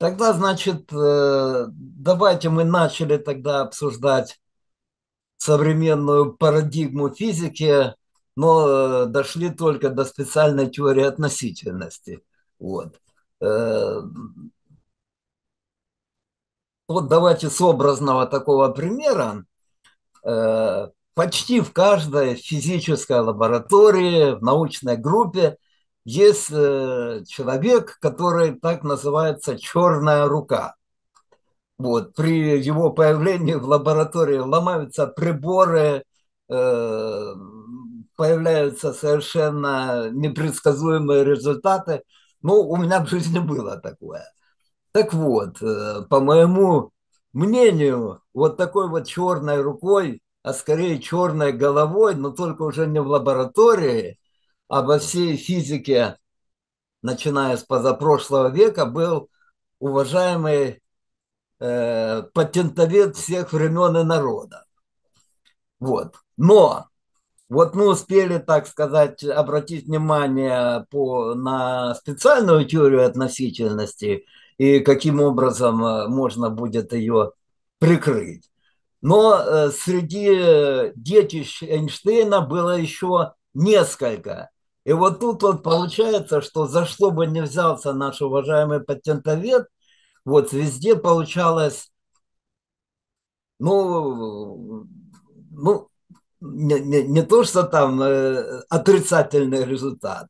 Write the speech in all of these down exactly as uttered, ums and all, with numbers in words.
Тогда, значит, давайте мы начали тогда обсуждать современную парадигму физики, но дошли только до специальной теории относительности. Вот, вот давайте с образного такого примера. Почти в каждой физической лаборатории, в научной группе есть человек, который так называется «черная рука». Вот. При его появлении в лаборатории ломаются приборы, появляются совершенно непредсказуемые результаты. Ну, у меня в жизни было такое. Так вот, по моему мнению, вот такой вот черной рукой, а скорее черной головой, но только уже не в лаборатории, а во всей физике, начиная с позапрошлого века, был уважаемый э, патентовед всех времен и народов. Вот. Но вот мы успели, так сказать, обратить внимание по, на специальную теорию относительности и каким образом можно будет ее прикрыть. Но э, среди детищ Эйнштейна было еще несколько. И вот тут вот получается, что за что бы ни взялся наш уважаемый патентовед, вот везде получалось, ну, ну не, не, не то, что там э, отрицательный результат,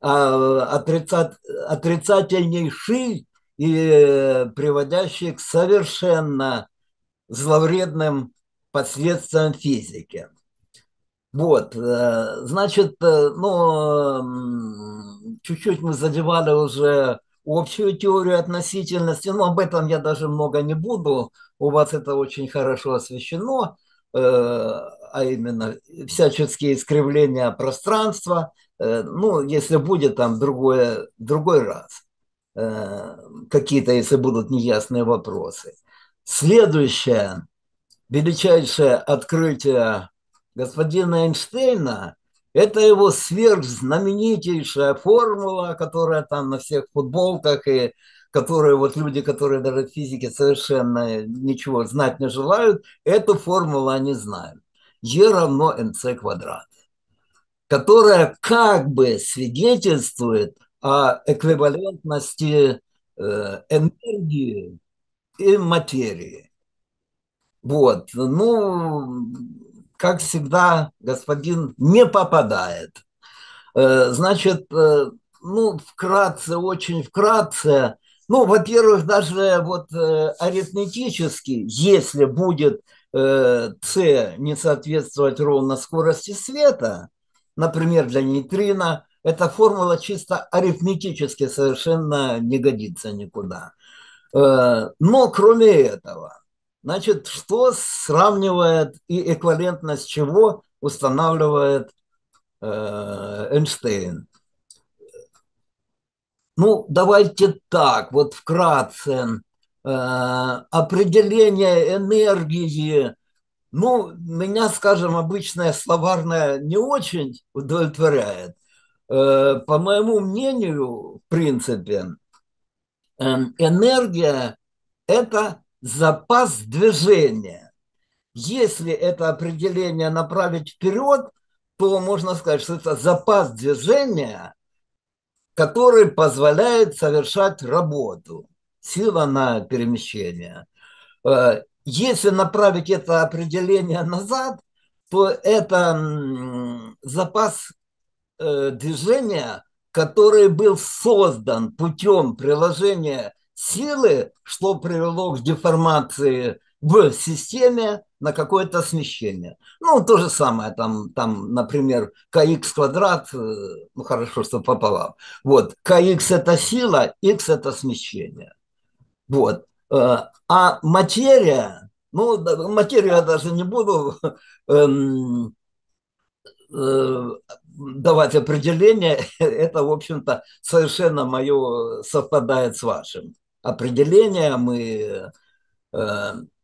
а отрицат, отрицательнейший и э, приводящий к совершенно зловредным последствиям физики. Вот, значит, ну, чуть-чуть мы задевали уже общую теорию относительности, но об этом я даже много не буду, у вас это очень хорошо освещено, а именно всяческие искривления пространства, ну, если будет там другое, другой раз, какие-то, если будут неясные вопросы. Следующее величайшее открытие господина Эйнштейна – это его сверхзнаменитейшая формула, которая там на всех футболках, и которые вот люди, которые даже в физике совершенно ничего знать не желают, эту формулу они знают. Е равно mc квадрат, которая как бы свидетельствует о эквивалентности энергии и материи. Вот, ну, как всегда, господин не попадает. Значит, ну, вкратце, очень вкратце, ну, во-первых, даже вот арифметически, если будет c не соответствовать ровно скорости света, например, для нейтрино, эта формула чисто арифметически совершенно не годится никуда. Но кроме этого, значит, что сравнивает и эквивалентность чего устанавливает э, Эйнштейн? Ну, давайте так, вот вкратце. Э, определение энергии, ну, меня, скажем, обычная словарная не очень удовлетворяет. Э, по моему мнению, в принципе, э, энергия – это запас движения. Если это определение направить вперед, то можно сказать, что это запас движения, который позволяет совершать работу. Сила на перемещение. Если направить это определение назад, то это запас движения, который был создан путем приложения силы, что привело к деформации в системе на какое-то смещение. Ну, то же самое, там, там например, kx квадрат, ну, хорошо, что пополам. Вот, kx – это сила, x – это смещение. Вот. А материя, ну, материю я даже не буду давать определение, это, в общем-то, совершенно мое совпадает с вашим определением, и,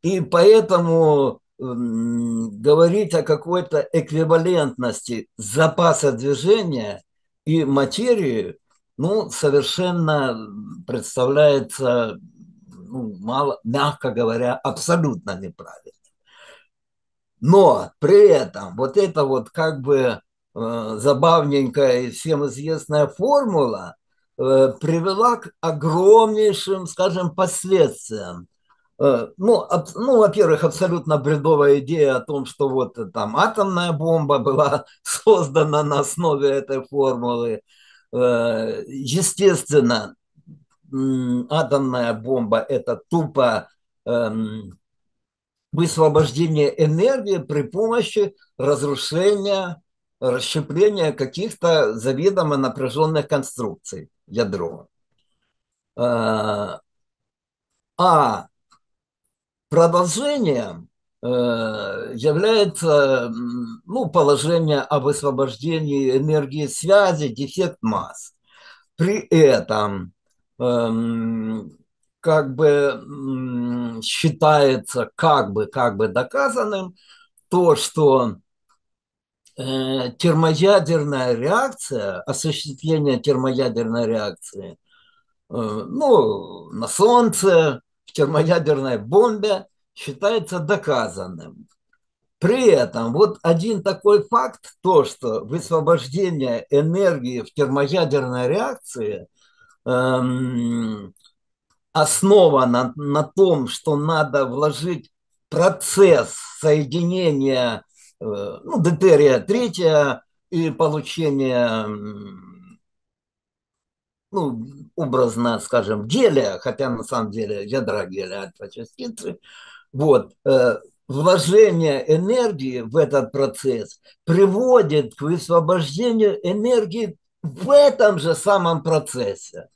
и поэтому говорить о какой-то эквивалентности запаса движения и материи, ну, совершенно представляется ну, мало, мягко говоря, абсолютно неправильным. Но при этом вот эта вот как бы забавненькая и всем известная формула привела к огромнейшим, скажем, последствиям. Ну, ну, во-первых, абсолютно бредовая идея о том, что вот там атомная бомба была создана на основе этой формулы. Естественно, атомная бомба – это тупо высвобождение энергии при помощи разрушения, расщепления каких-то заведомо напряженных конструкций ядра. А продолжением является, ну, положение о высвобождении энергии связи, дефект масс. При этом как бы считается как бы, как бы доказанным то, что термоядерная реакция, осуществление термоядерной реакции, ну, на Солнце, в термоядерной бомбе, считается доказанным. При этом вот один такой факт, то, что высвобождение энергии в термоядерной реакции эм, основано на том, что надо вложить процесс соединения э, ну, дейтерия третьего и получения, ну, образно, скажем, гелия, хотя на самом деле ядра гелия альфа-частицы, вот, э, вложение энергии в этот процесс приводит к высвобождению энергии в этом же самом процессе.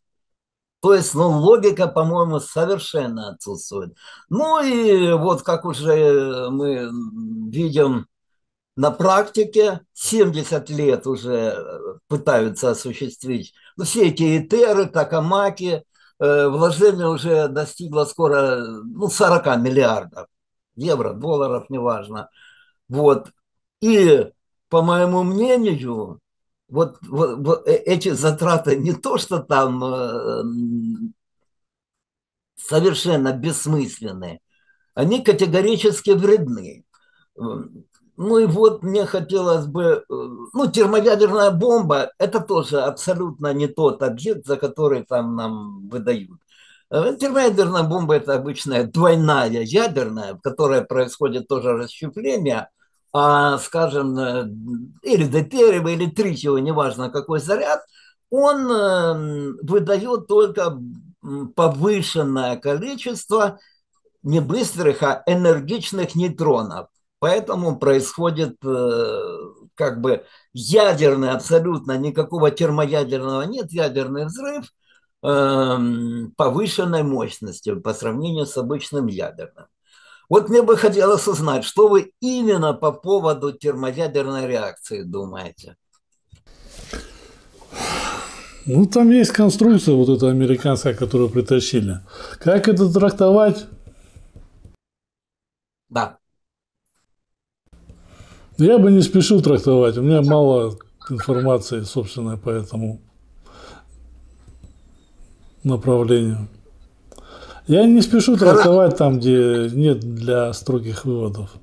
То есть, ну, логика, по-моему, совершенно отсутствует. Ну и вот, как уже мы видим на практике, семьдесят лет уже пытаются осуществить. Ну, все эти ИТЭРы, Токамаки, э, вложение уже достигло скоро, ну, сорока миллиардов. Евро, долларов, неважно. Вот. И, по моему мнению, вот, вот, вот эти затраты не то, что там э, совершенно бессмысленные, они категорически вредны. Ну и вот мне хотелось бы... Ну, термоядерная бомба – это тоже абсолютно не тот объект, за который там нам выдают. Термоядерная бомба – это обычная двойная ядерная, в которой происходит тоже расщепление, а, скажем, или дейтериева, или тритиева, неважно какой заряд, он выдает только повышенное количество не быстрых, а энергичных нейтронов. Поэтому происходит как бы ядерный, абсолютно никакого термоядерного нет, ядерный взрыв, повышенной мощностью по сравнению с обычным ядерным. Вот мне бы хотелось узнать, что вы именно по поводу термоядерной реакции думаете? Ну, там есть конструкция вот эта американская, которую притащили. Как это трактовать? Да. Я бы не спешил трактовать. У меня мало информации, собственно, по этому направлению. Я не спешу трактовать там, где нет для строгих выводов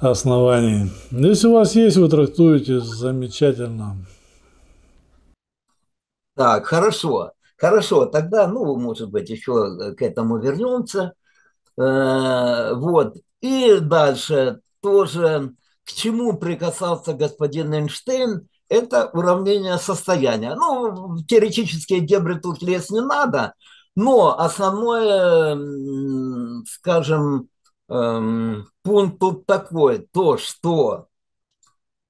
оснований. Если у вас есть, вы трактуете замечательно. Так, хорошо. Хорошо, тогда, ну, может быть, еще к этому вернемся. Э-э- вот. И дальше тоже, к чему прикасался господин Эйнштейн, это уравнение состояния. Ну, в теоретические дебри тут лезть не надо, но основной, скажем, пункт тут такой, то, что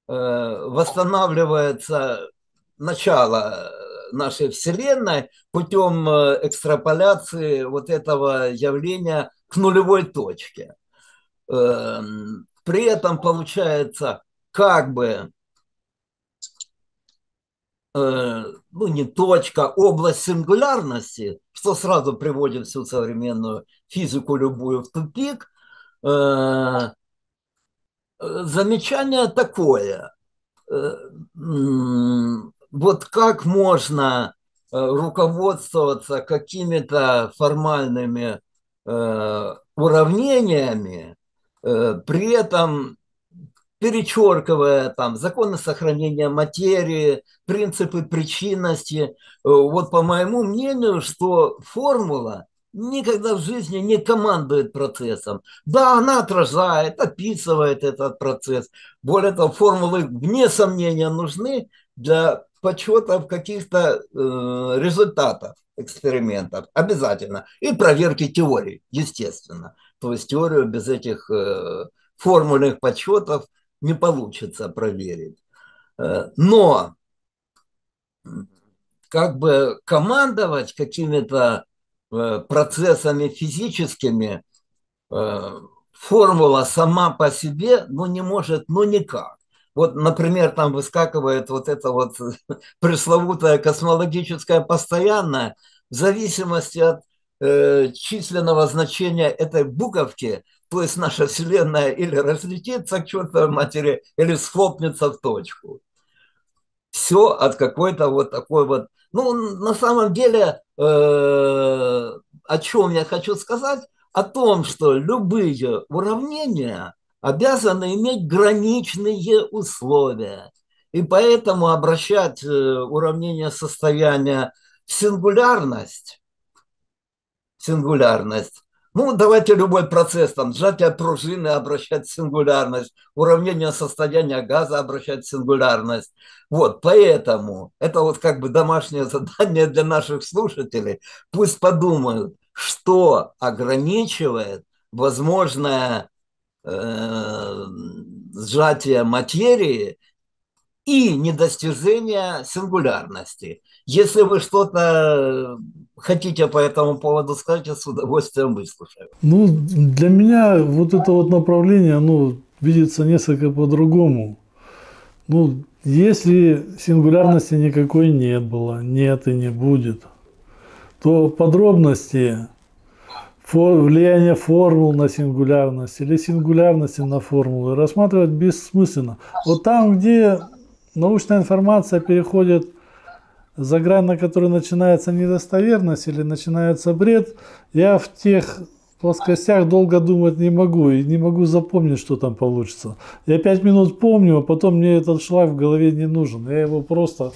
восстанавливается начало нашей Вселенной путем экстраполяции вот этого явления к нулевой точке. При этом получается как бы, ну, не точка, область сингулярности, что сразу приводит всю современную физику любую в тупик. Замечание такое. Вот как можно руководствоваться какими-то формальными э, уравнениями, э, при этом перечеркивая там законы сохранения материи, принципы причинности. Вот по моему мнению, что формула никогда в жизни не командует процессом. Да, она отражает, описывает этот процесс. Более того, формулы, вне сомнения, нужны для подсчетов каких-то э, результатов экспериментов. Обязательно. И проверки теории, естественно. То есть теорию без этих э, формульных подсчетов не получится проверить. Э, но как бы командовать какими-то процессами физическими формула сама по себе, ну, не может, ну, никак. Вот, например, там выскакивает вот это вот пресловутое космологическое постоянное, в зависимости от э, численного значения этой буковки, то есть наша Вселенная или разлетится к чертовой матери, или схлопнется в точку. Все от какой-то вот такой вот... Ну, на самом деле... О чем я хочу сказать? О том, что любые уравнения обязаны иметь граничные условия. И поэтому обращать уравнение состояния в сингулярность, сингулярность. Ну, давайте любой процесс, там, сжатие пружины обращать в сингулярность, уравнение состояния газа обращать в сингулярность. Вот, поэтому это вот как бы домашнее задание для наших слушателей. Пусть подумают, что ограничивает возможное э, сжатие материи и недостижение сингулярности. Если вы что-то хотите по этому поводу сказать, я с удовольствием выслушаю. Ну, для меня вот это вот направление, оно видится несколько по-другому. Ну, если сингулярности никакой не было, нет и не будет, то подробности влияния формул на сингулярность или сингулярности на формулы рассматривать бессмысленно. Вот там, где научная информация переходит за грань, на которой начинается недостоверность или начинается бред, я в тех плоскостях долго думать не могу и не могу запомнить, что там получится. Я пять минут помню, а потом мне этот шлак в голове не нужен. Я его просто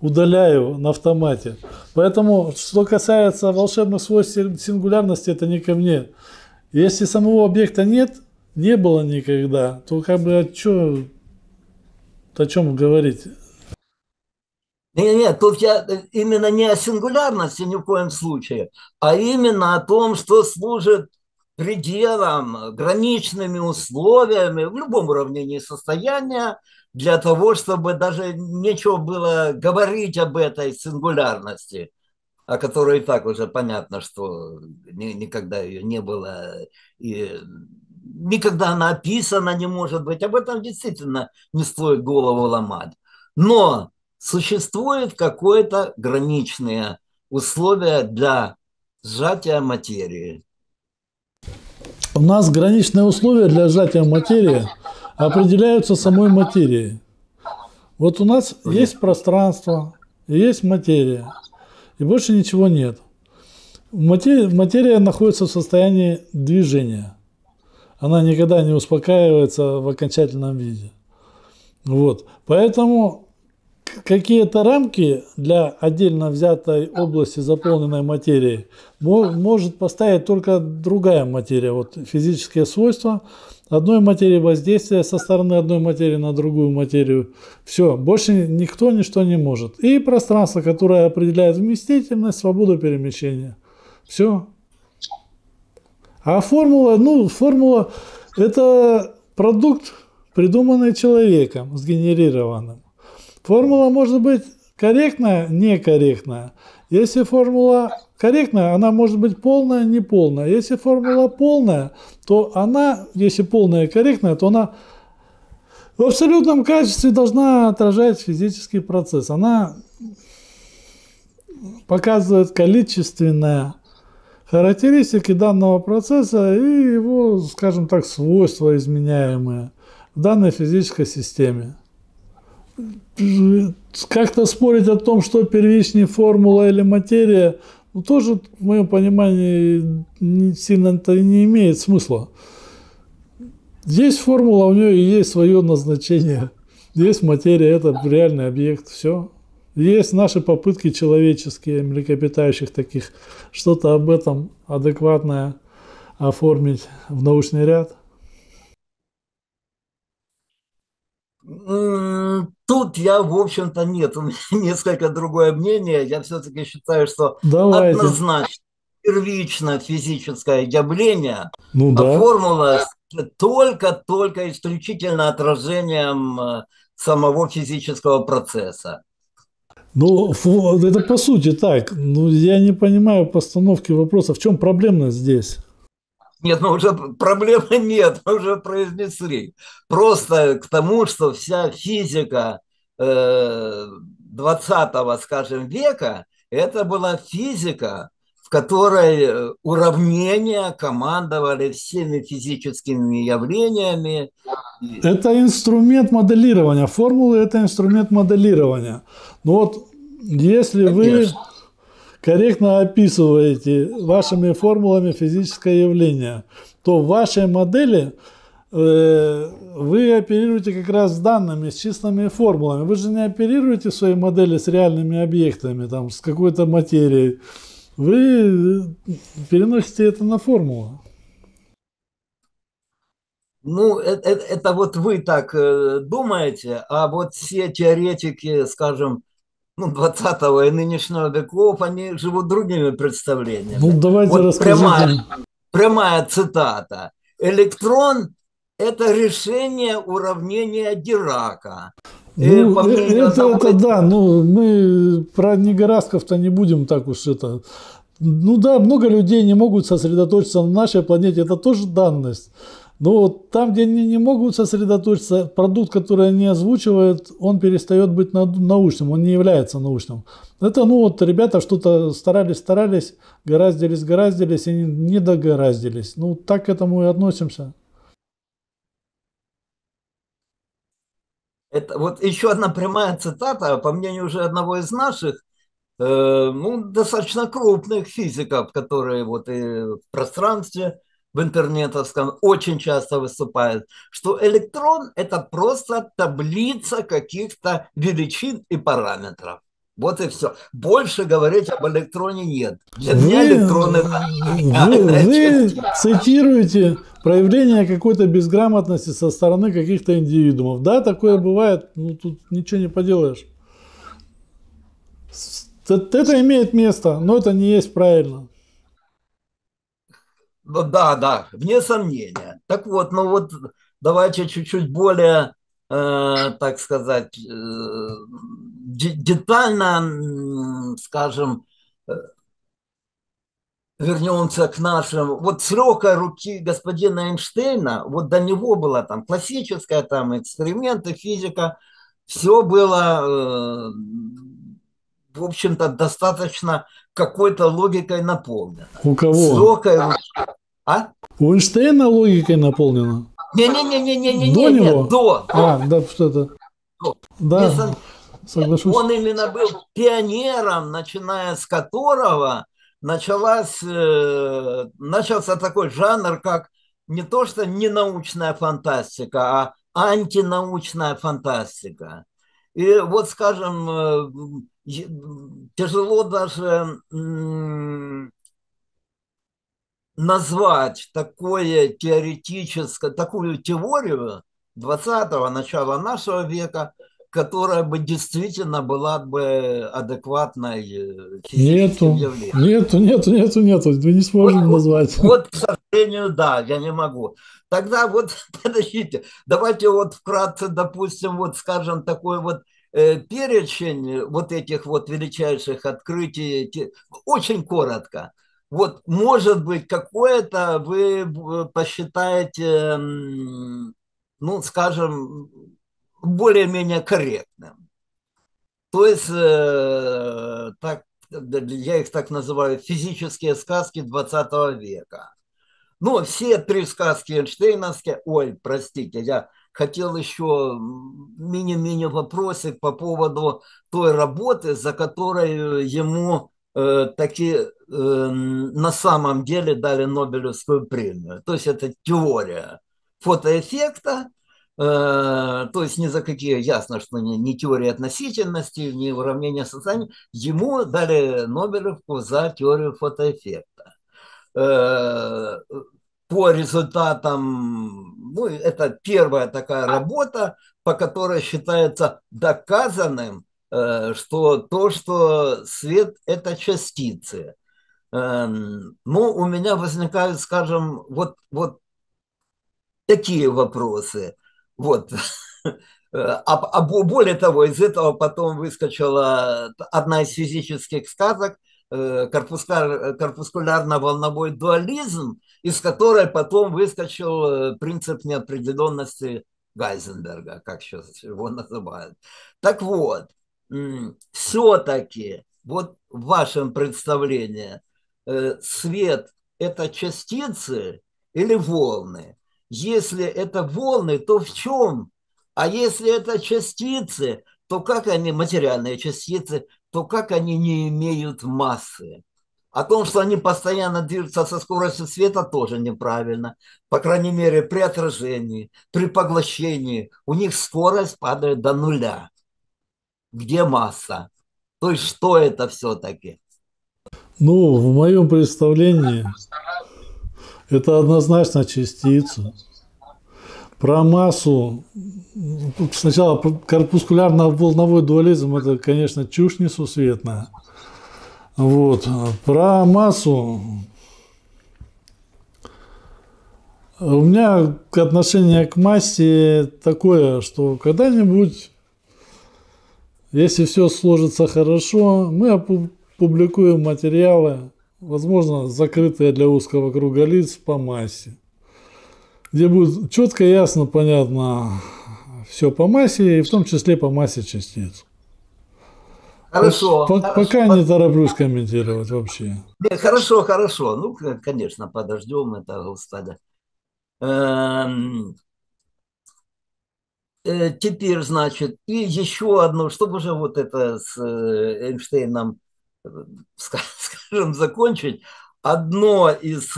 удаляю на автомате. Поэтому, что касается волшебных свойств сингулярности, это не ко мне. Если самого объекта нет, не было никогда, то как бы о чем, о чем говорить? Нет, нет, тут я именно не о сингулярности ни в коем случае, а именно о том, что служит пределом, граничными условиями в любом уравнении состояния для того, чтобы даже нечего было говорить об этой сингулярности, о которой и так уже понятно, что никогда ее не было, и никогда она описана не может быть. Об этом действительно не стоит голову ломать. Но существуют какие-то граничные условия для сжатия материи. У нас граничные условия для сжатия материи определяются самой материей. Вот у нас есть пространство, есть материя, и больше ничего нет. Материя, материя находится в состоянии движения. Она никогда не успокаивается в окончательном виде. Вот. Поэтому... какие-то рамки для отдельно взятой области заполненной материи может поставить только другая материя. Вот физические свойства одной материи, воздействие со стороны одной материи на другую материю. Все, больше никто ничто не может. И пространство, которое определяет вместительность, свободу перемещения. Все. А формула, ну, формула – это продукт, придуманный человеком, сгенерированным. Формула может быть корректная, некорректная. Если формула корректная, она может быть полная, неполная. Если формула полная, то она, если полная и корректная, то она в абсолютном качестве должна отражать физический процесс. Она показывает количественные характеристики данного процесса и его, скажем так, свойства изменяемые в данной физической системе. как-то спорить о том, что первичнее, формула или материя, ну, тоже, в моем понимании, не, сильно-то не имеет смысла. Есть формула, у нее и есть свое назначение. Есть материя, это реальный объект, все. Есть наши попытки человеческие, млекопитающих таких, что-то об этом адекватное оформить в научный ряд. Тут я, в общем-то, нет, у меня несколько другое мнение. Я все-таки считаю, что Давайте. Однозначно первично физическое явление, ну, да. а формула только-только исключительно отражением самого физического процесса. Ну, это по сути так. Ну, я не понимаю постановки вопроса. В чем проблемность здесь? Нет, ну уже проблемы нет, мы уже произнесли. Просто к тому, что вся физика двадцатого, скажем, века, это была физика, в которой уравнения командовали всеми физическими явлениями. Это инструмент моделирования. Формулы – это инструмент моделирования. Но вот если Конечно. вы... корректно описываете вашими формулами физическое явление, то в вашей модели э, вы оперируете как раз с данными, с числами и формулами. Вы же не оперируете в своей модели с реальными объектами, там, с какой-то материей. Вы переносите это на формулу. Ну, это, это вот вы так думаете, а вот все теоретики, скажем, ну, двадцатого и нынешнего веков, они живут другими представлениями. Ну, давайте вот расскажите. Прямая, прямая цитата. Электрон – это решение уравнения Дирака. Ну, это, это, это да, ну, мы про Негоразков-то не будем так уж это... Ну да, много людей не могут сосредоточиться на нашей планете, это тоже данность. Но там, где они не могут сосредоточиться, продукт, который они озвучивают, он перестает быть научным, он не является научным. Это, ну вот, ребята что-то старались-старались, гораздились-гораздились и не догораздились. Ну, так к этому и относимся. Это вот еще одна прямая цитата, по мнению уже одного из наших, э, ну, достаточно крупных физиков, которые вот и в пространстве, в интернетовском очень часто выступает, что электрон – это просто таблица каких-то величин и параметров. Вот и все. Больше говорить об электроне нет. Для меня электроны… Вы цитируете проявление какой-то безграмотности со стороны каких-то индивидуумов. Да, такое бывает, ну тут ничего не поделаешь. Это имеет место, но это не есть правильно. Да, да, вне сомнения. Так вот, ну вот давайте чуть-чуть более, э, так сказать, э, детально, скажем, э, вернемся к нашим. Вот с легкой руки господина Эйнштейна, вот до него была там классическая, там эксперименты, физика, все было, э, в общем-то, достаточно... какой-то логикой наполнено. У кого? А? У Эйнштейна логикой наполнено? Не-не-не-не-не-не-не. До не, него? До. А, да, что-то. Да, сам... соглашусь. Он именно был пионером, начиная с которого началась, э, начался такой жанр, как не то что ненаучная фантастика, а антинаучная фантастика. И вот, скажем... Э, тяжело даже назвать такое теоретическое, такую теорию двадцатого, начала нашего века, которая бы действительно была бы адекватной физическим явлением. Нету, нету, нету, нету, вы не сможете вот, назвать. Вот, к сожалению, да, я не могу. Тогда вот, подождите, давайте вот вкратце, допустим, вот скажем такой вот перечень вот этих вот величайших открытий, очень коротко. Вот, может быть, какое-то вы посчитаете, ну, скажем, более-менее корректным. То есть, так, я их так называю, физические сказки двадцатого века. Ну, все три сказки Эйнштейновские, ой, простите, я... хотел еще мини-мини вопросик по поводу той работы, за которой ему э, таки э, на самом деле дали Нобелевскую премию. То есть это теория фотоэффекта. То есть ни за какие, ясно, что не, не теория относительности, не уравнение сознания, ему дали Нобелевку за теорию фотоэффекта. По результатам, ну, это первая такая работа, по которой считается доказанным, что то, что свет – это частицы. Ну, у меня возникают, скажем, вот, вот такие вопросы. Вот. А, а более того, из этого потом выскочила одна из физических сказок корпускулярно-волновой дуализм, из которой потом выскочил принцип неопределенности Гайзенберга, как сейчас его называют. Так вот, все-таки, вот в вашем представлении, свет – это частицы или волны? Если это волны, то в чем? А если это частицы, то как они, материальные частицы, то как они не имеют массы? О том, что они постоянно движутся со скоростью света, тоже неправильно. По крайней мере, при отражении, при поглощении у них скорость падает до нуля. Где масса? То есть что это все-таки? Ну, в моем представлении... Это однозначно частица. Про массу. Сначала корпускулярно-волновой дуализм, это, конечно, чушь несусветная. Вот. Про массу. У меня отношение к массе такое, что когда-нибудь, если все сложится хорошо, мы опубликуем материалы, возможно, закрытая для узкого круга лиц по массе, где будет четко, ясно, понятно все по массе, и в том числе по массе частиц. Хорошо. По хорошо. Пока не тороплюсь комментировать вообще. Нет, хорошо, хорошо. Ну, конечно, подождем, это господа. Теперь, значит, и еще одно, чтобы уже вот это с Эйнштейном, скажем, закончить. Одно из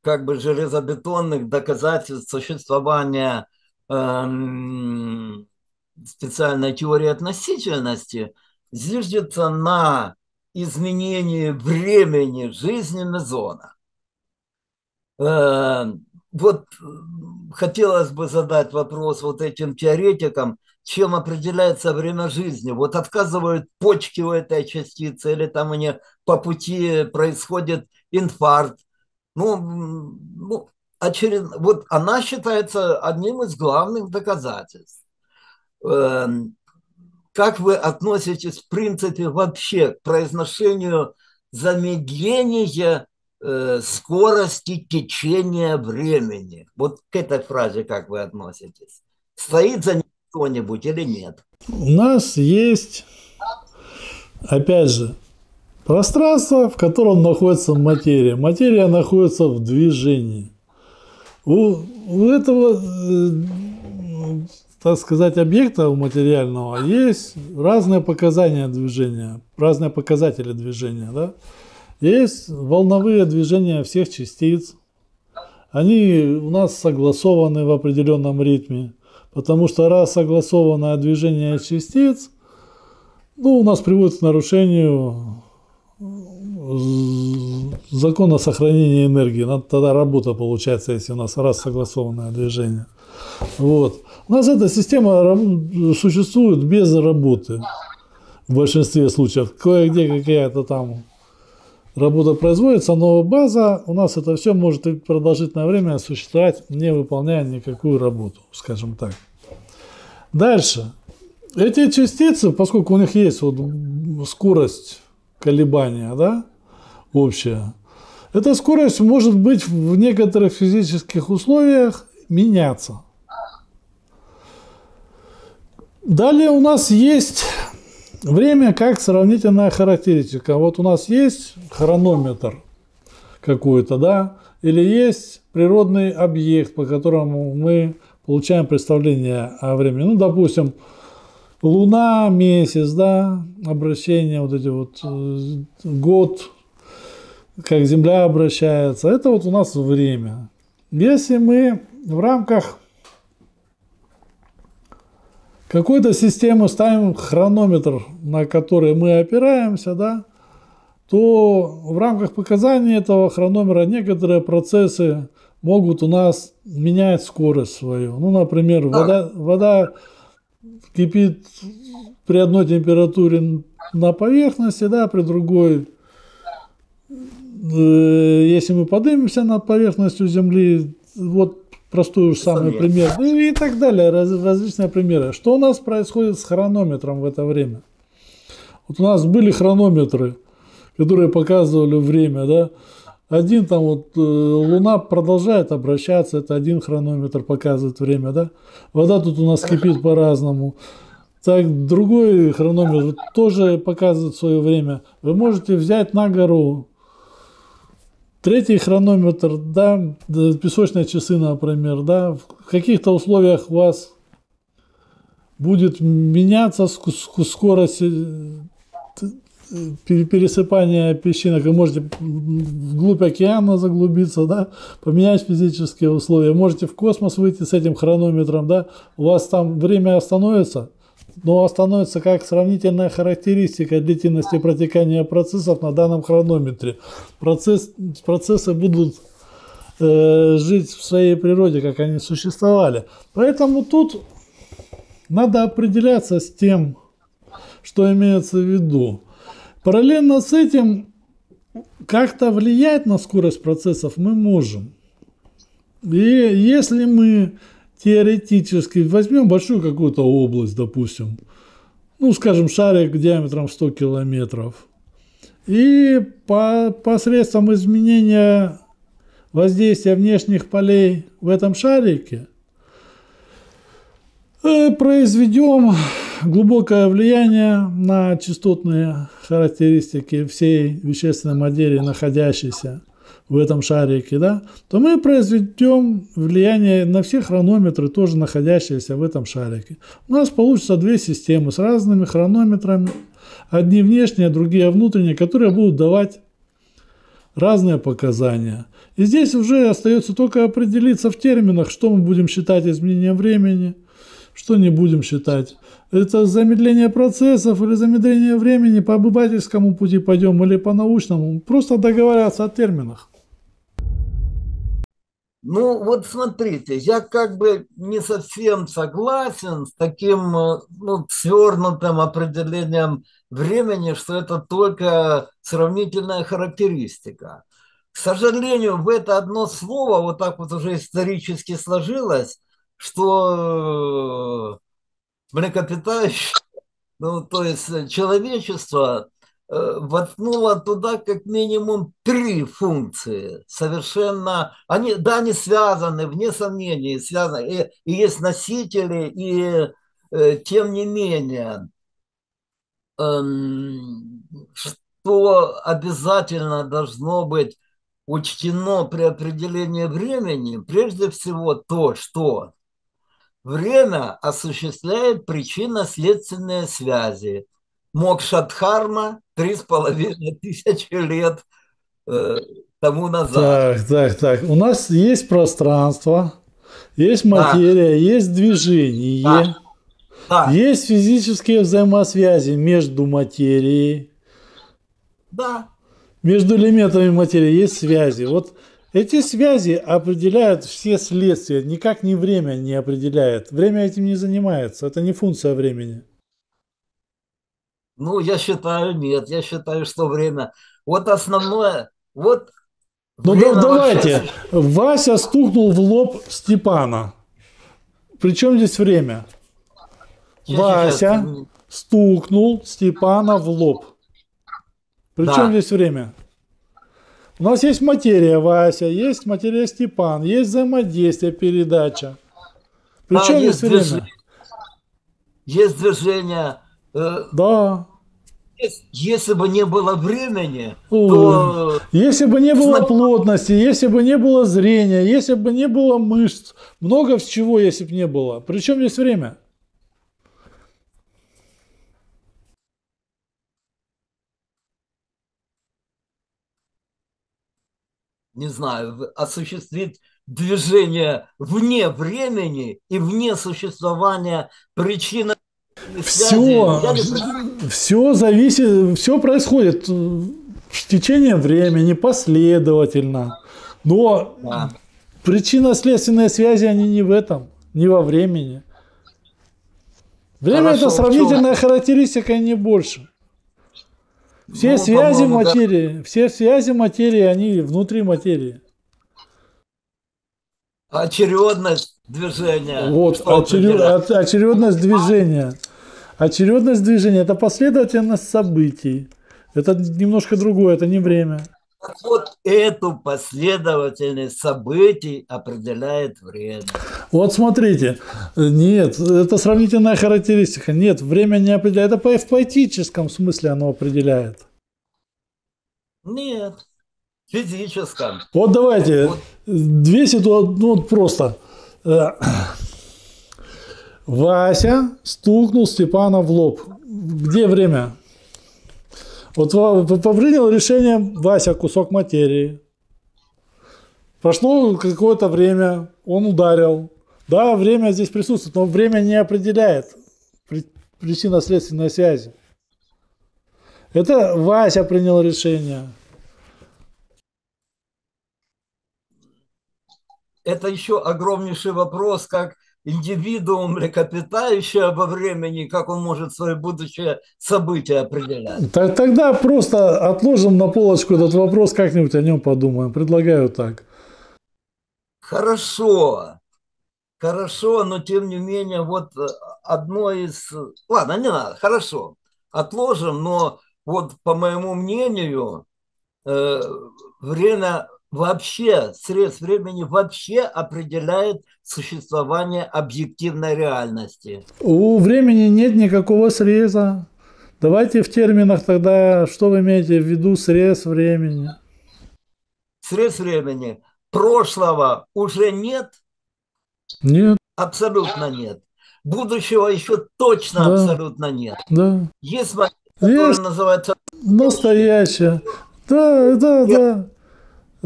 как бы железобетонных доказательств существования специальной теории относительности зиждется на изменении времени жизненной зоны. Вот хотелось бы задать вопрос вот этим теоретикам, чем определяется время жизни. Вот отказывают почки у этой частицы, или там у нее по пути происходит инфаркт. Ну, ну очеред... вот она считается одним из главных доказательств. Как вы относитесь, в принципе, вообще к произношению замедления скорости течения времени? Вот к этой фразе как вы относитесь? Стоит за ней кто-нибудь или нет? У нас есть, опять же, пространство, в котором находится материя. Материя находится в движении. У, у этого, так сказать, объекта у материального есть разные показания движения, разные показатели движения. Да? Есть волновые движения всех частиц. Они у нас согласованы в определенном ритме. Потому что раз согласованное движение частиц, ну, у нас приводит к нарушению закона сохранения энергии. Тогда работа получается, если у нас раз согласованное движение. Вот. У нас эта система существует без работы в большинстве случаев. Кое-где какая-то там работа производится, но база у нас это все может и продолжительное время существовать, не выполняя никакую работу, скажем так. Дальше. Эти частицы, поскольку у них есть вот скорость колебания, да, общая, эта скорость может быть в некоторых физических условиях меняться. Далее у нас есть... Время как сравнительная характеристика. Вот у нас есть хронометр какой-то, да, или есть природный объект, по которому мы получаем представление о времени. Ну, допустим, Луна, месяц, да, обращение, вот эти вот, год, как Земля обращается. Это вот у нас время. Если мы в рамках какой-то системы ставим хронометр, на который мы опираемся, да, то в рамках показаний этого хронометра некоторые процессы могут у нас менять скорость свою. Ну, например, вода, вода кипит при одной температуре на поверхности, да, при другой, э, если мы поднимемся над поверхностью Земли, вот простой самый пример, и, и так далее, раз, различные примеры. Что у нас происходит с хронометром в это время? Вот у нас были хронометры, которые показывали время, да, один там вот э, Луна продолжает обращаться, это один хронометр показывает время, да, вода тут у нас кипит по-разному, так другой хронометр тоже показывает свое время. Вы можете взять на гору третий хронометр, да, песочные часы, например, да, в каких-то условиях у вас будет меняться скорость пересыпания песчинок, вы можете вглубь океана заглубиться, да, поменять физические условия, можете в космос выйти с этим хронометром, да, у вас там время остановится, но остановится как сравнительная характеристика длительности протекания процессов на данном хронометре. Процесс, процессы будут э, жить в своей природе, как они существовали. Поэтому тут надо определяться с тем, что имеется в виду. Параллельно с этим как-то влиять на скорость процессов мы можем. И если мы теоретически возьмем большую какую-то область, допустим, ну, скажем, шарик диаметром сто километров, и по, посредством изменения воздействия внешних полей в этом шарике произведем глубокое влияние на частотные характеристики всей вещественной материи, находящейся в этом шарике, да, то мы произведем влияние на все хронометры, тоже находящиеся в этом шарике. У нас получится две системы с разными хронометрами, одни внешние, другие внутренние, которые будут давать разные показания. И здесь уже остается только определиться в терминах, что мы будем считать изменением времени, что не будем считать. Это замедление процессов или замедление времени, по обывательскому пути пойдем или по научному. Просто договариваться о терминах. Ну вот смотрите, я как бы не совсем согласен с таким, ну, свернутым определением времени, что это только сравнительная характеристика. К сожалению, в это одно слово вот так вот уже исторически сложилось, что млекопитающие, ну, то есть человечество, э, воткнуло туда как минимум три функции. Совершенно, они, да, они связаны, вне сомнений, связаны, и, и есть носители, и э, тем не менее, э, что обязательно должно быть учтено при определении времени, прежде всего то, что время осуществляет причинно-следственные связи. Мокша-дхарма три с половиной тысячи лет э, тому назад. Так, так, так. У нас есть пространство, есть материя, так, есть движение, так, так, есть физические взаимосвязи между материей, да, между элементами материи есть связи. Вот эти связи определяют все следствия, никак не время не определяет. Время этим не занимается, это не функция времени. Ну, я считаю, нет, я считаю, что время. Вот основное, вот... Ну, да, давайте, вообще... Вася стукнул в лоб Степана. Причем здесь время? Я Вася сейчас... стукнул Степана в лоб. Причем да. здесь время? У нас есть материя, Вася, есть материя, Степан, есть взаимодействие, передача. Причем да, есть, есть время? Движение. Есть движение. Э, да. Если бы не было времени, О, то... Если бы не было плотности, если бы не было зрения, если бы не было мышц, много чего, если бы не было. Причем здесь время? Не знаю, осуществить движение вне времени и вне существования причины. Все, все зависит, все происходит в течение времени, последовательно. Но да. Причинно-следственные связи, они не в этом, не во времени. Время – это сравнительная характеристика, и не больше. Все, ну, связи материи, да. все связи материи, они внутри материи. Очередность движения. Вот, очеред... очередность движения. Очередность движения – это последовательность событий. Это немножко другое, это не время. Вот эту последовательность событий определяет время. Вот смотрите, нет, это сравнительная характеристика. Нет, время не определяет. Это в поэтическом смысле оно определяет. Нет, в физическом. Вот давайте, вот. две ситуации, ну вот просто. Вася стукнул Степана в лоб. Где время? Вот принял решение Вася, кусок материи. Прошло какое-то время, он ударил. Да, время здесь присутствует, но время не определяет причинно-следственной связи. Это Вася принял решение. Это еще огромнейший вопрос, как индивидуум млекопитающего во времени, как он может свое будущее событие определять. Так, тогда просто отложим на полочку этот вопрос, как-нибудь о нем подумаем. Предлагаю так. Хорошо. Хорошо, но тем не менее, вот одно из... Ладно, не надо, хорошо. Отложим, но вот по моему мнению, э, время... Вообще, срез времени вообще определяет существование объективной реальности. У времени нет никакого среза. Давайте в терминах тогда, что вы имеете в виду срез времени? Срез времени. Прошлого уже нет? Нет. Абсолютно нет. Будущего еще точно да. абсолютно нет. Да. Есть момент, который называется... Настоящее. Да, да, нет. да.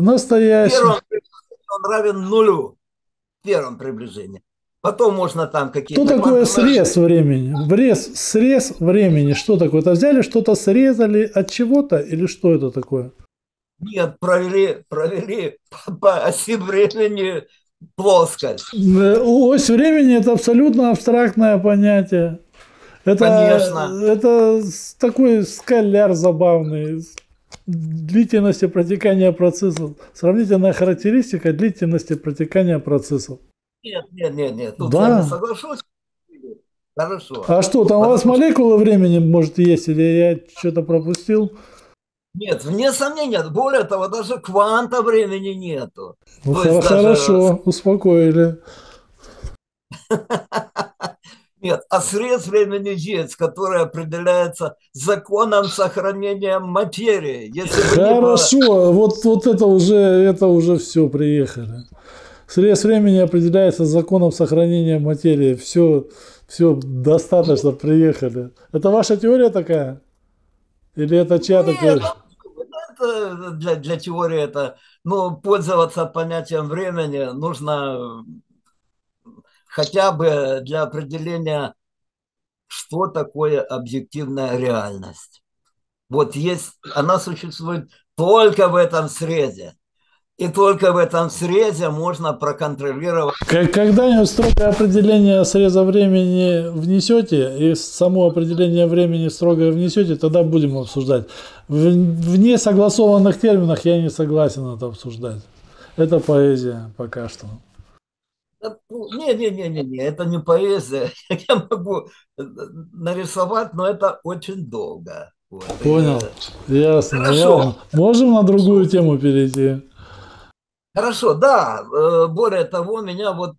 Настоящий. В первом приближении он равен нулю. В первом приближении. Потом можно там какие-то... Что такое срез времени? Врез, срез времени. Что такое? Это взяли что-то, срезали от чего-то? Или что это такое? Нет, провели, провели по оси времени плоскость. Ось времени – это абсолютно абстрактное понятие. Это, Конечно. Это такой скаляр забавный. Длительности протекания процессов. Сравнительная характеристика длительности протекания процессов. Нет, нет, нет, нет. Тут да. я не соглашусь. Хорошо. А что, там Потому у вас что... молекулы времени, может, есть, или я что-то пропустил? Нет, вне сомнения. Более того, даже кванта времени нету. Ну, хорошо, даже... успокоили. Нет, а срез времени есть, который определяется законом сохранения материи. Если Хорошо, было... вот, вот это уже, это уже все, приехали. Срез времени определяется законом сохранения материи. Все, все достаточно, приехали. Это ваша теория такая? Или это чья-то теория? Это для, для теории это, ну, пользоваться понятием времени нужно... хотя бы для определения, что такое объективная реальность. Вот есть, она существует только в этом срезе. И только в этом срезе можно проконтролировать. Когда-нибудь строгое определение среза времени внесете, и само определение времени строгое внесете, тогда будем обсуждать. В, в несогласованных терминах я не согласен это обсуждать. Это поэзия пока что. Не-не-не, это не поэзия. Я могу нарисовать, но это очень долго. Вот. Понял. Ясно. Хорошо. Ясно. Можем на другую тему перейти? Хорошо, да. Более того, меня вот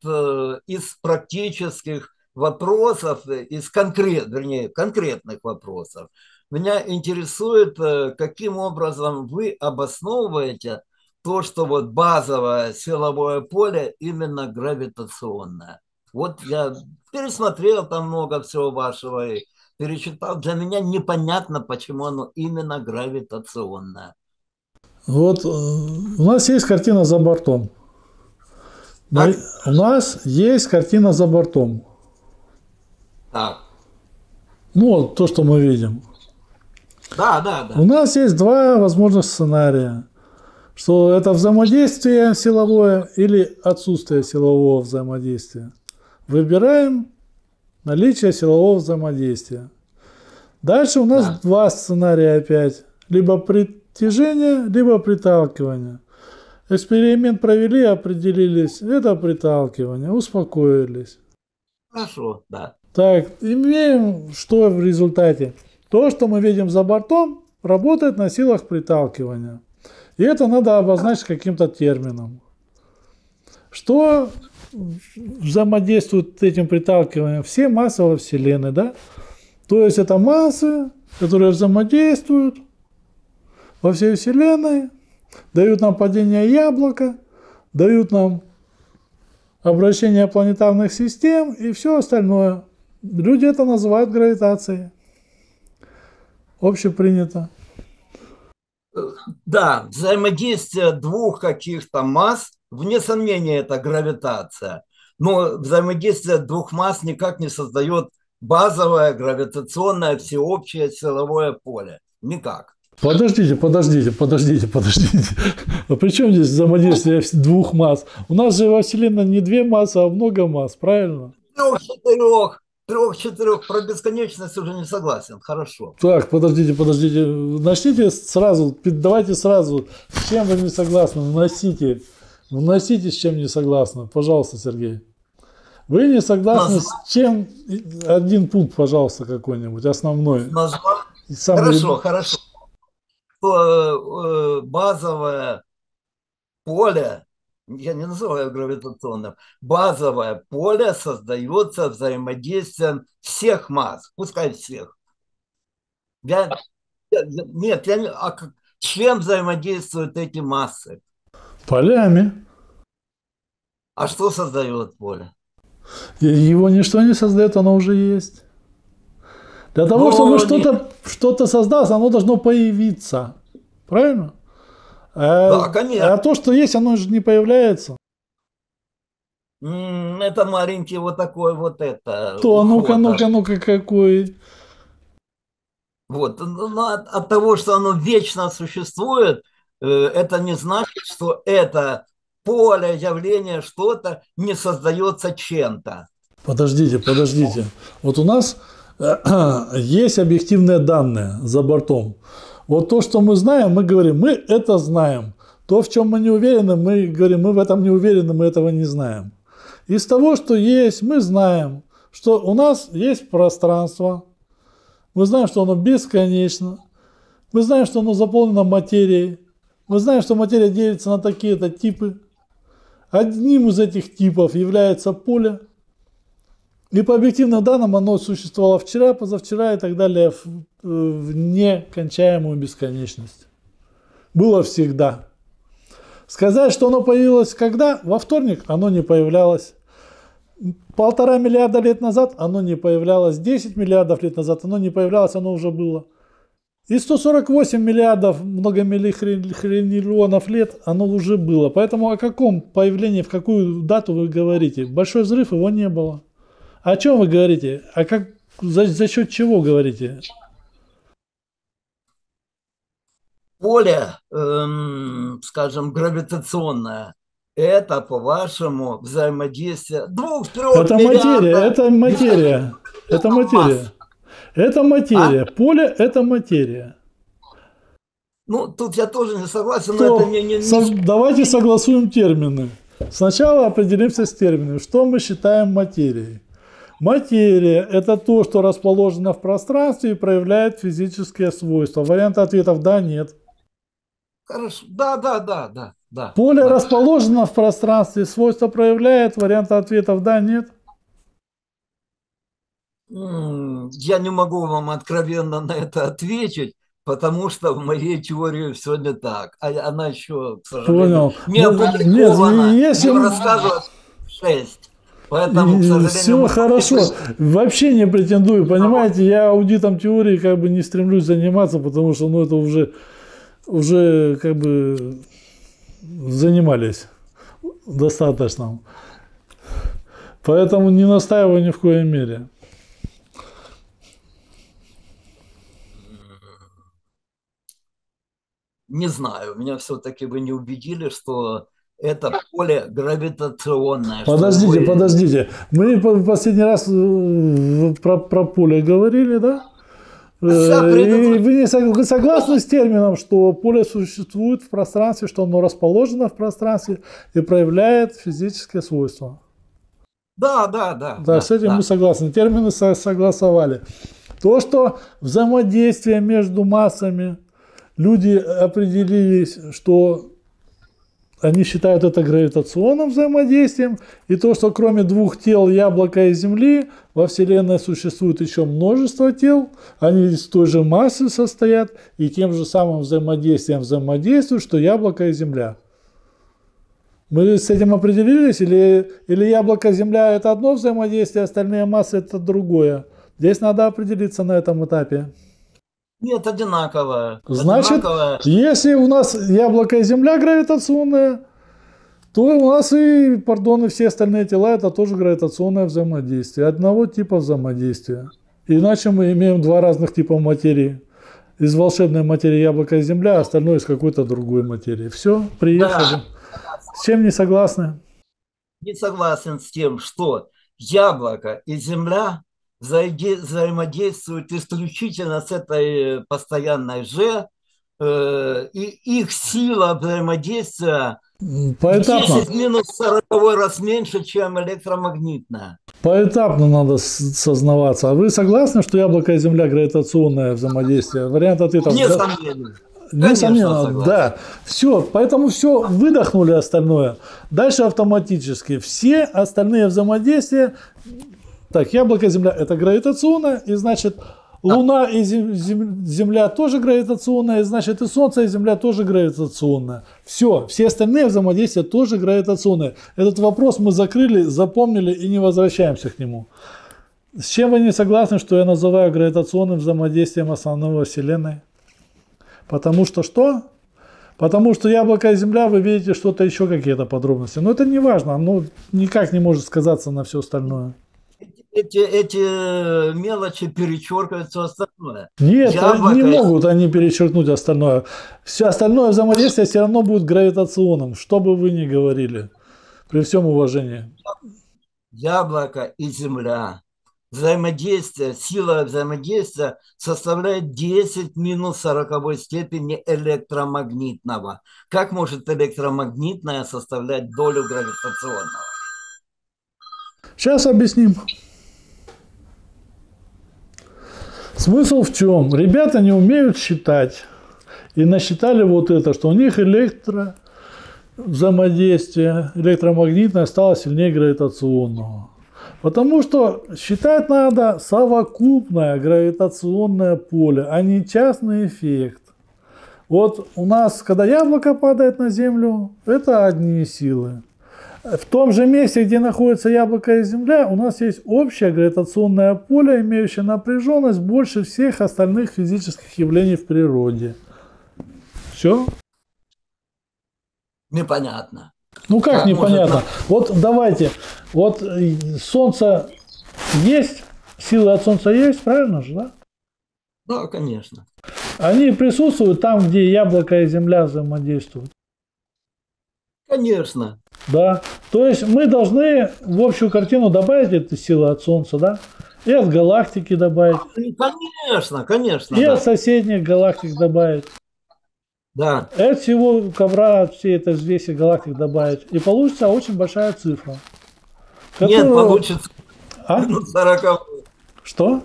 из практических вопросов, из конкрет, вернее, конкретных вопросов. Меня интересует, каким образом вы обосновываете то, что вот базовое силовое поле именно гравитационное. Вот я пересмотрел там много всего вашего и перечитал. Для меня непонятно, почему оно именно гравитационное. Вот у нас есть картина за бортом. Так. У нас есть картина за бортом. Так. Ну, вот то, что мы видим. Да, да, да. У нас есть два возможных сценария. Что это взаимодействие силовое или отсутствие силового взаимодействия. Выбираем наличие силового взаимодействия. Дальше у нас да. два сценария опять. Либо притяжение, либо приталкивание. Эксперимент провели, определились. Это приталкивание. Успокоились. Хорошо, да. Так, имеем что в результате? То, что мы видим за бортом, работает на силах приталкивания. И это надо обозначить каким-то термином. Что взаимодействует с этим приталкиванием? Все массы во Вселенной, да? То есть это массы, которые взаимодействуют во всей Вселенной, дают нам падение яблока, дают нам обращение планетарных систем и все остальное. Люди это называют гравитацией. Общепринято. Да, взаимодействие двух каких-то масс, вне сомнения, это гравитация. Но взаимодействие двух масс никак не создает базовое гравитационное всеобщее силовое поле. Никак. Подождите, подождите, подождите, подождите. А при чем здесь взаимодействие двух масс? У нас же во Вселенной не две массы, а много масс, правильно? Трех-четырех. Трех-четырех, про бесконечность уже не согласен, хорошо. Так, подождите, подождите, начните сразу, давайте сразу, с чем вы не согласны, вносите, вносите, с чем не согласны, пожалуйста, Сергей. Вы не согласны Назв... с чем, один пункт, пожалуйста, какой-нибудь, основной. Назв... Самый... Хорошо, хорошо. Базовое поле. Я не называю гравитационным. Базовое поле создается взаимодействием всех масс, пускай всех. Я, я, нет, я не, а чем взаимодействуют эти массы? Полями. А что создает поле? Его ничто не создает, оно уже есть. Для того, но чтобы что-то что-то создалось, оно должно появиться. Правильно? А, да, конечно. А то, что есть, оно же не появляется. Это маленький вот такой вот это. То, ну-ка, ну-ка, ну-ка, какой. Вот, но от, от того, что оно вечно существует, это не значит, что это поле, явление, что-то не создается чем-то. Подождите, подождите. Вот у нас есть объективные данные за бортом. Вот то, что мы знаем, мы говорим, мы это знаем. То, в чем мы не уверены, мы говорим, мы в этом не уверены, мы этого не знаем. Из того, что есть, мы знаем, что у нас есть пространство. Мы знаем, что оно бесконечно. Мы знаем, что оно заполнено материей. Мы знаем, что материя делится на такие-то типы. Одним из этих типов является поле. И по объективным данным оно существовало вчера, позавчера и так далее, в, в некончаемую бесконечность. Было всегда. Сказать, что оно появилось когда? Во вторник оно не появлялось. Полтора миллиарда лет назад оно не появлялось. десять миллиардов лет назад оно не появлялось, оно уже было. И сто сорок восемь миллиардов многомиллионов лет оно уже было. Поэтому о каком появлении, в какую дату вы говорите? Большой взрыв, его не было. О чем вы говорите? А как, за, за счет чего говорите? Поле, эм, скажем, гравитационное. Это, по-вашему, взаимодействие двух-трех это, да? это материя, это материя. Это материя. Это материя. Поле – это материя. Ну, тут я тоже не согласен. То, но это не, не, не... Со, давайте согласуем термины. Сначала определимся с термином. Что мы считаем материей? Материя – это то, что расположено в пространстве и проявляет физические свойства. Вариант ответов – да, нет. Хорошо. Да, да, да, да, да. Поле да. расположено в пространстве, свойства проявляет. Вариант ответов – да, нет. Я не могу вам откровенно на это ответить, потому что в моей теории все не так. А она еще, к сожалению, не опубликована, не рассказывает шесть. Поэтому, все хорошо. Вообще не претендую, понимаете, я аудитом теории как бы не стремлюсь заниматься, потому что, ну, это уже, уже как бы занимались достаточно. Поэтому не настаиваю ни в коей мере. Не знаю, меня все-таки вы не убедили, что... Это поле гравитационное. Подождите, вы... подождите. Мы в последний раз про, про поле говорили, да? И вы не согласны с термином, что поле существует в пространстве, что оно расположено в пространстве и проявляет физические свойства? Да, да, да. Да, да, с этим да. Мы согласны. Термины согласовали. То, что взаимодействие между массами, люди определились, что... Они считают это гравитационным взаимодействием, и то, что кроме двух тел, яблока и Земли, во Вселенной существует еще множество тел, они из той же массы состоят, и тем же самым взаимодействием взаимодействуют, что яблоко и Земля. Мы с этим определились? Или, или яблоко и Земля – это одно взаимодействие, а остальные массы – это другое? Здесь надо определиться на этом этапе. Нет, одинаково. Значит, одинаково. Если у нас яблоко и Земля гравитационное, то у нас и, пардон, и все остальные тела – это тоже гравитационное взаимодействие. Одного типа взаимодействия. Иначе мы имеем два разных типа материи. Из волшебной материи яблоко и Земля, а остальное из какой-то другой материи. Все, приехали. Да. С чем не согласны? Не согласен с тем, что яблоко и Земля взаимодействуют исключительно с этой постоянной же, э, и их сила взаимодействия поэтапно. десять в минус сороковой раз меньше, чем электромагнитная. Поэтапно надо сознаваться. А вы согласны, что яблоко и Земля гравитационное взаимодействие? Вариант ответа. Несомненно. Несомненно, да. Все, поэтому все, выдохнули остальное. Дальше автоматически. Все остальные взаимодействия... Так, яблоко и Земля – это гравитационное, и значит, Луна и Земля тоже гравитационная, и значит, и Солнце, и Земля тоже гравитационная. Все, все остальные взаимодействия тоже гравитационные. Этот вопрос мы закрыли, запомнили и не возвращаемся к нему. С чем вы не согласны, что я называю гравитационным взаимодействием основного Вселенной? Потому что что? Потому что яблоко и Земля, вы видите что-то еще, какие-то подробности. Но это не важно, оно никак не может сказаться на все остальное. Эти, эти мелочи перечеркивают все остальное. Нет, яблоко... не могут они перечеркнуть остальное. Все остальное взаимодействие все равно будет гравитационным, что бы вы ни говорили, при всем уважении. Яблоко и Земля. Взаимодействие, сила взаимодействия составляет десять в минус сороковой степени электромагнитного. Как может электромагнитное составлять долю гравитационного? Сейчас объясним. Смысл в чем? Ребята не умеют считать. И насчитали вот это, что у них электро взаимодействие, электромагнитное стало сильнее гравитационного. Потому что считать надо совокупное гравитационное поле, а не частный эффект. Вот у нас, когда яблоко падает на Землю, это одни силы. В том же месте, где находится яблоко и Земля, у нас есть общее гравитационное поле, имеющее напряженность больше всех остальных физических явлений в природе. Все? Непонятно. Ну как, как непонятно? Может... Вот давайте, вот Солнце есть, силы от Солнца есть, правильно же, да? Да, конечно. Они присутствуют там, где яблоко и Земля взаимодействуют. Конечно. Да. То есть мы должны в общую картину добавить эти силы от Солнца, да? И от галактики добавить. Конечно, конечно. И да. От соседних галактик добавить. Да. И от всего ковра, от всей этой взвеси галактик добавить. И получится очень большая цифра. Которую... Нет, получится. А? сорок. Что?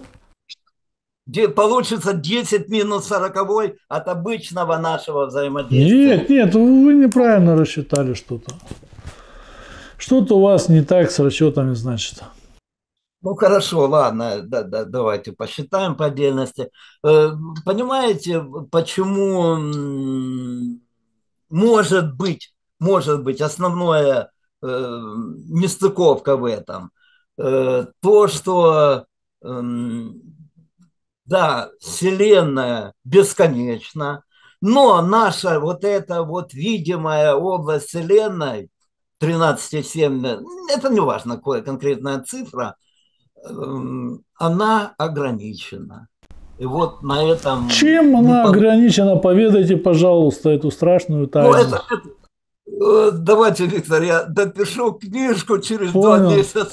Где получится десять в минус сороковой от обычного нашего взаимодействия. Нет, нет, вы неправильно рассчитали что-то. Что-то у вас не так с расчетами, значит. Ну хорошо, ладно, да, да, давайте посчитаем по отдельности. Э, Понимаете, почему м, может быть, может быть основная э, нестыковка в этом? Э, то, что э, да, Вселенная бесконечна, но наша вот эта вот видимая область Вселенной тринадцать целых семь десятых, это не важно, какая конкретная цифра, она ограничена. И вот на этом... Чем она ограничена? Поведайте, пожалуйста, эту страшную тайну. Ну, это, это... Давайте, Виктор, я допишу книжку через понял. два месяца.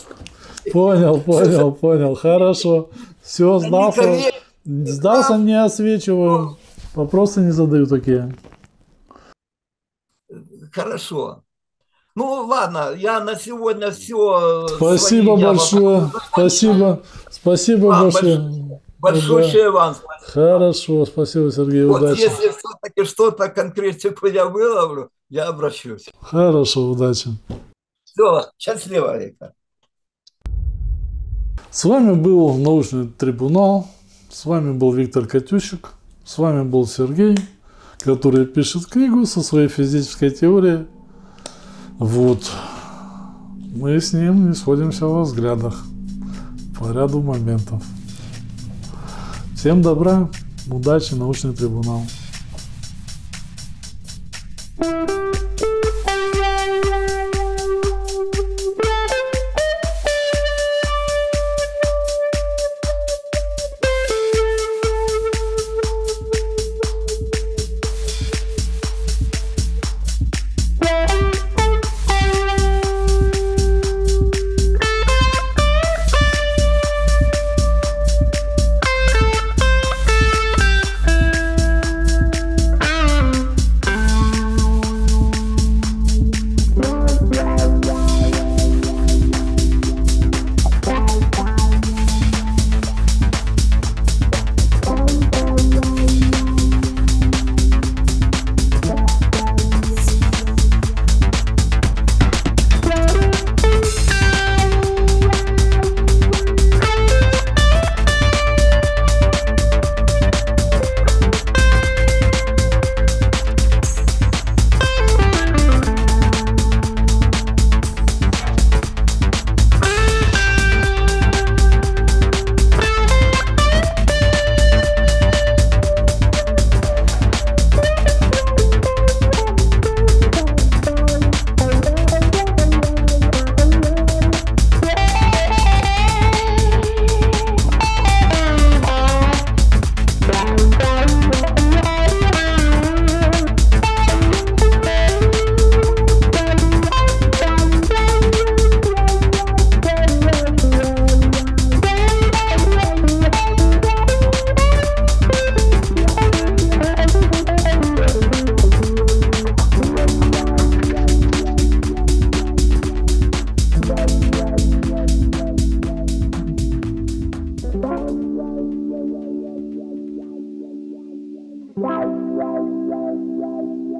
Понял, понял, понял. Хорошо. Все, сдался. Сдался, не освечиваю. Вопросы не задаю такие. Хорошо. Ну ладно, я на сегодня все. Спасибо большое. Спасибо. Спасибо большое. Большое вам спасибо. Хорошо, спасибо, Сергей. Вот удачи. Если все-таки что-то конкретику я выловлю, я обращусь. Хорошо, удачи. Все, счастливо, Виктор. С вами был Научный трибунал. С вами был Виктор Катющик. С вами был Сергей, который пишет книгу со своей физической теорией. Вот, мы с ним не сходимся во взглядах по ряду моментов. Всем добра, удачи, Научный трибунал. Wow, wow, wow, wow.